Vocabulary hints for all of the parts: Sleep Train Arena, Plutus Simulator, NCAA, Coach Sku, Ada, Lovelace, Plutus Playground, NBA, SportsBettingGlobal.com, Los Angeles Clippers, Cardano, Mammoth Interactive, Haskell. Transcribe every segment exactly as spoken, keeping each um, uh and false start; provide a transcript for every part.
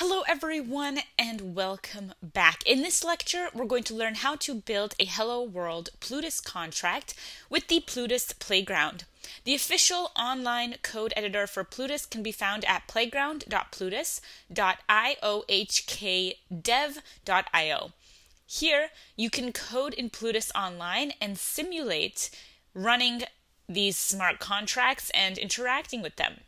Hello everyone and welcome back. In this lecture we're going to learn how to build a Hello World Plutus contract with the Plutus Playground. The official online code editor for Plutus can be found at playground dot plutus dot i o h k dev dot i o. Here you can code in Plutus online and simulate running these smart contracts and interacting with them.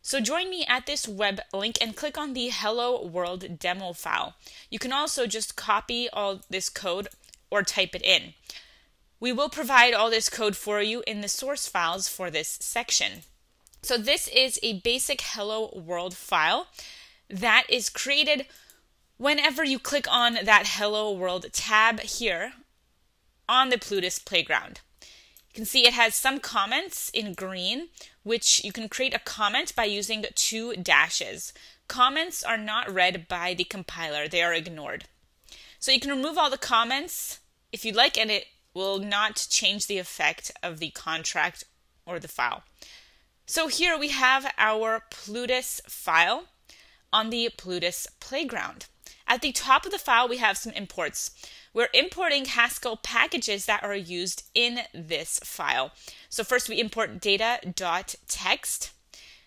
So join me at this web link and click on the Hello World demo file. You can also just copy all this code or type it in. We will provide all this code for you in the source files for this section. So this is a basic Hello World file that is created whenever you click on that Hello World tab here on the Plutus Playground. You can see it has some comments in green, which you can create a comment by using two dashes. Comments are not read by the compiler, they are ignored. So you can remove all the comments if you'd like, and it will not change the effect of the contract or the file. So here we have our Plutus file on the Plutus Playground. At the top of the file, we have some imports. We're importing Haskell packages that are used in this file. So first we import data.text,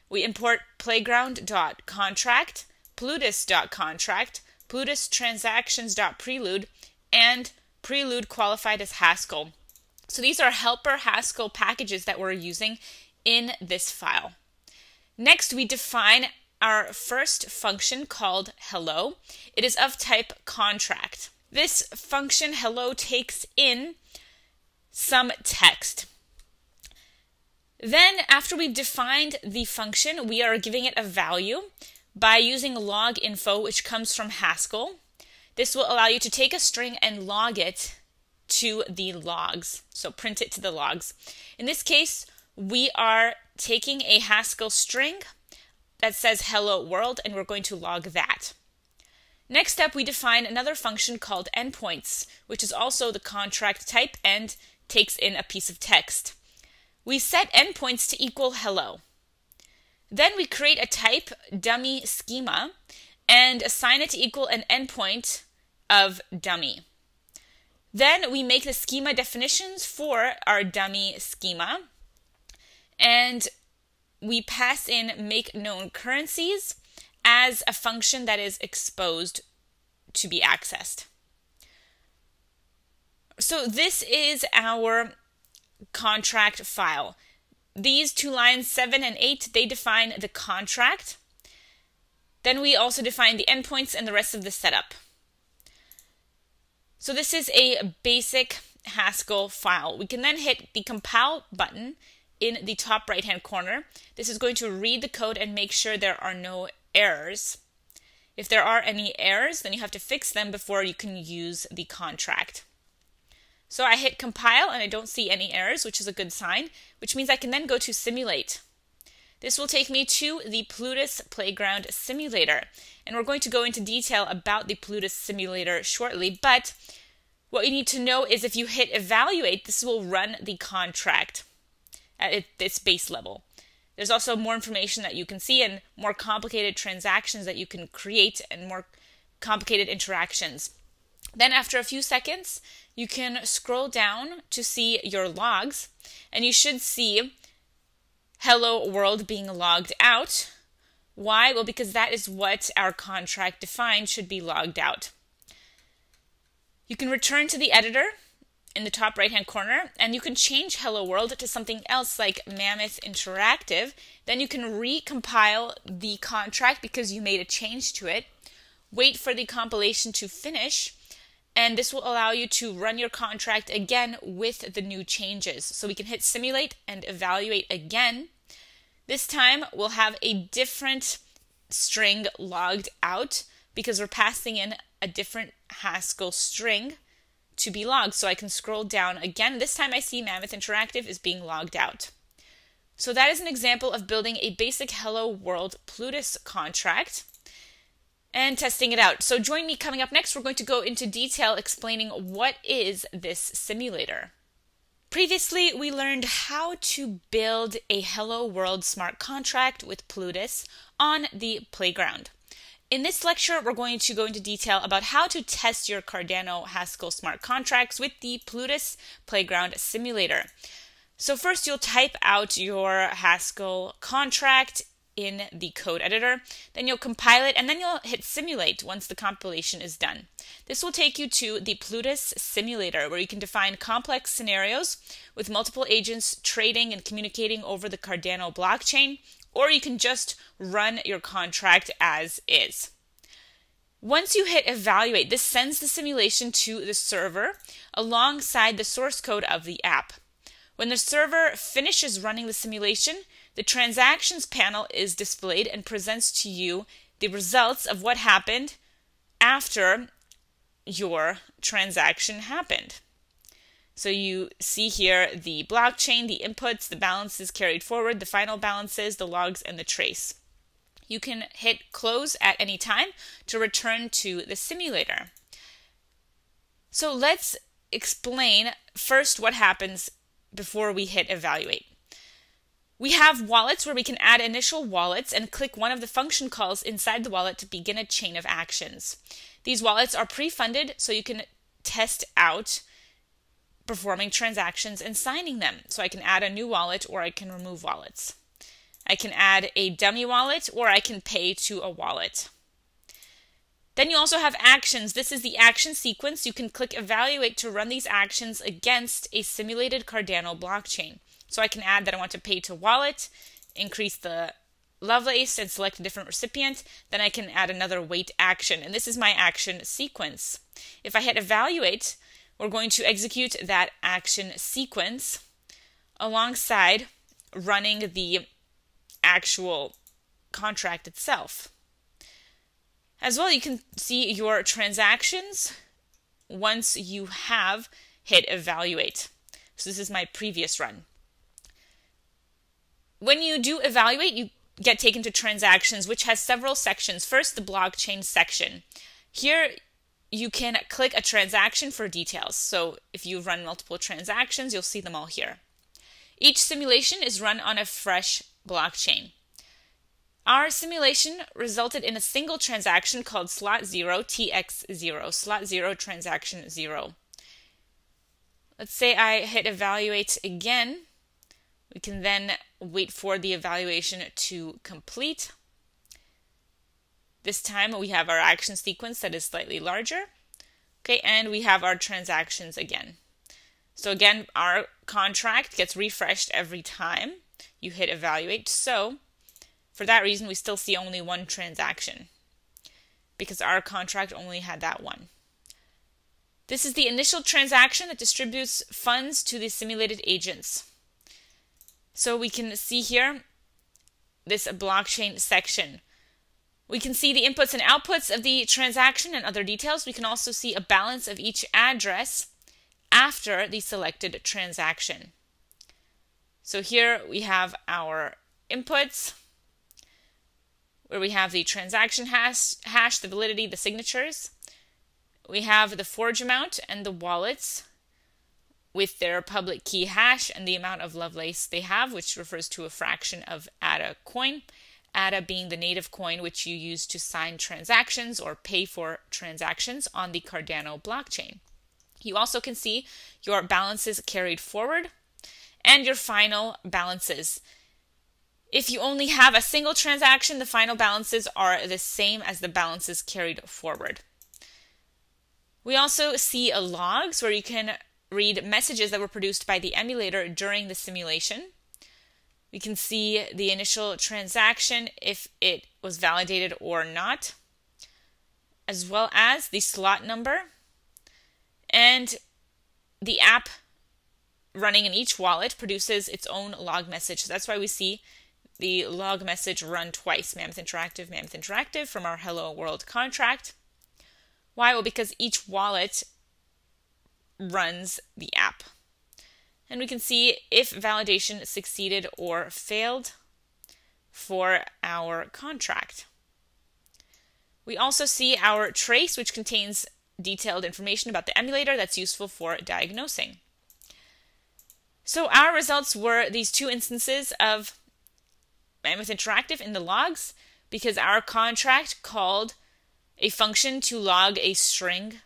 we import playground.contract, plutus.contract, plutus transactions.prelude, and prelude qualified as Haskell. So these are helper Haskell packages that we're using in this file. Next we define our first function called hello. It is of type contract. This function hello takes in some text. Then after we've defined the function, we are giving it a value by using log info, which comes from Haskell. This will allow you to take a string and log it to the logs. So print it to the logs. In this case, we are taking a Haskell string that says hello world, and we're going to log that. Next up, we define another function called endpoints, which is also the contract type and takes in a piece of text. We set endpoints to equal hello. Then we create a type dummy schema and assign it to equal an endpoint of dummy. Then we make the schema definitions for our dummy schema, and we pass in make known currencies as a function that is exposed to be accessed. So this is our contract file. These two lines, seven and eight, they define the contract. Then we also define the endpoints and the rest of the setup. So this is a basic Haskell file. We can then hit the compile button in the top right hand corner. This is going to read the code and make sure there are no errors. If there are any errors, then you have to fix them before you can use the contract. So I hit compile and I don't see any errors, which is a good sign, which means I can then go to simulate. This will take me to the Plutus Playground Simulator, and we're going to go into detail about the Plutus Simulator shortly, but what you need to know is if you hit evaluate, this will run the contract at this base level. There's also more information that you can see and more complicated transactions that you can create and more complicated interactions. Then after a few seconds, you can scroll down to see your logs, and you should see Hello World being logged out. Why? Well, because that is what our contract defined should be logged out. You can return to the editor in the top right hand corner, and you can change Hello World to something else like Mammoth Interactive. Then you can recompile the contract because you made a change to it. Wait for the compilation to finish, and this will allow you to run your contract again with the new changes. So we can hit simulate and evaluate again. This time we'll have a different string logged out because we're passing in a different Haskell string to be logged. So I can scroll down again. This time I see Mammoth Interactive is being logged out. So that is an example of building a basic Hello World Plutus contract and testing it out. So join me coming up next. We're going to go into detail explaining what is this simulator. Previously, we learned how to build a Hello World smart contract with Plutus on the Playground. In this lecture, we're going to go into detail about how to test your Cardano Haskell smart contracts with the Plutus Playground Simulator. So first, you'll type out your Haskell contract in the code editor, then you'll compile it, and then you'll hit simulate once the compilation is done. This will take you to the Plutus Simulator, where you can define complex scenarios with multiple agents trading and communicating over the Cardano blockchain, or you can just run your contract as is. Once you hit evaluate, this sends the simulation to the server alongside the source code of the app. When the server finishes running the simulation, the transactions panel is displayed and presents to you the results of what happened after your transaction happened. So you see here the blockchain, the inputs, the balances carried forward, the final balances, the logs, and the trace. You can hit close at any time to return to the simulator. So let's explain first what happens before we hit evaluate. We have wallets where we can add initial wallets and click one of the function calls inside the wallet to begin a chain of actions. These wallets are pre-funded, so you can test out performing transactions and signing them. So I can add a new wallet or I can remove wallets. I can add a dummy wallet or I can pay to a wallet. Then you also have actions. This is the action sequence. You can click evaluate to run these actions against a simulated Cardano blockchain. So I can add that I want to pay to wallet, increase the Lovelace and select a different recipient. Then I can add another wait action. And this is my action sequence. If I hit evaluate, we're going to execute that action sequence alongside running the actual contract itself. As well, you can see your transactions once you have hit evaluate. So this is my previous run. When you do evaluate, you get taken to transactions, which has several sections. First, the blockchain section. Here, you can click a transaction for details. So if you run multiple transactions, you'll see them all here. Each simulation is run on a fresh blockchain. Our simulation resulted in a single transaction called slot zero T X zero, slot zero transaction zero. Let's say I hit evaluate again. We can then wait for the evaluation to complete. This time we have our action sequence that is slightly larger. Okay, and we have our transactions again. So again, our contract gets refreshed every time you hit evaluate. So for that reason, we still see only one transaction because our contract only had that one. This is the initial transaction that distributes funds to the simulated agents. So we can see here this blockchain section. We can see the inputs and outputs of the transaction and other details. We can also see a balance of each address after the selected transaction. So here we have our inputs, where we have the transaction hash, hash, the validity, the signatures. We have the forge amount and the wallets with their public key hash and the amount of Lovelace they have, which refers to a fraction of Ada coin. Ada being the native coin which you use to sign transactions or pay for transactions on the Cardano blockchain. You also can see your balances carried forward and your final balances. If you only have a single transaction, the final balances are the same as the balances carried forward. We also see a logs where you can read messages that were produced by the emulator during the simulation. We can see the initial transaction, if it was validated or not, as well as the slot number and the app running in each wallet produces its own log message. So that's why we see the log message run twice, Mammoth Interactive, Mammoth Interactive from our Hello World contract. Why? Well, because each wallet runs the app. And we can see if validation succeeded or failed for our contract. We also see our trace, which contains detailed information about the emulator that's useful for diagnosing. So our results were these two instances of Mammoth Interactive in the logs because our contract called a function to log a string.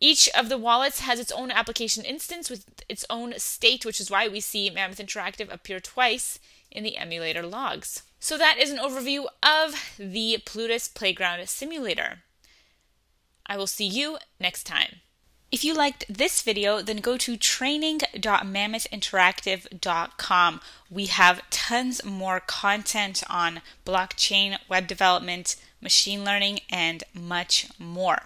Each of the wallets has its own application instance with its own state, which is why we see Mammoth Interactive appear twice in the emulator logs. So that is an overview of the Plutus Playground Simulator. I will see you next time. If you liked this video, then go to training dot mammoth interactive dot com. We have tons more content on blockchain, web development, machine learning, and much more.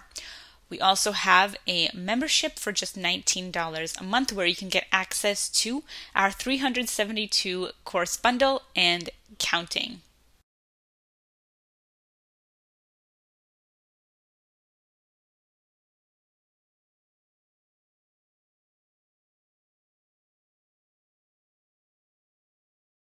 We also have a membership for just nineteen dollars a month where you can get access to our three hundred seventy-two course bundle and counting.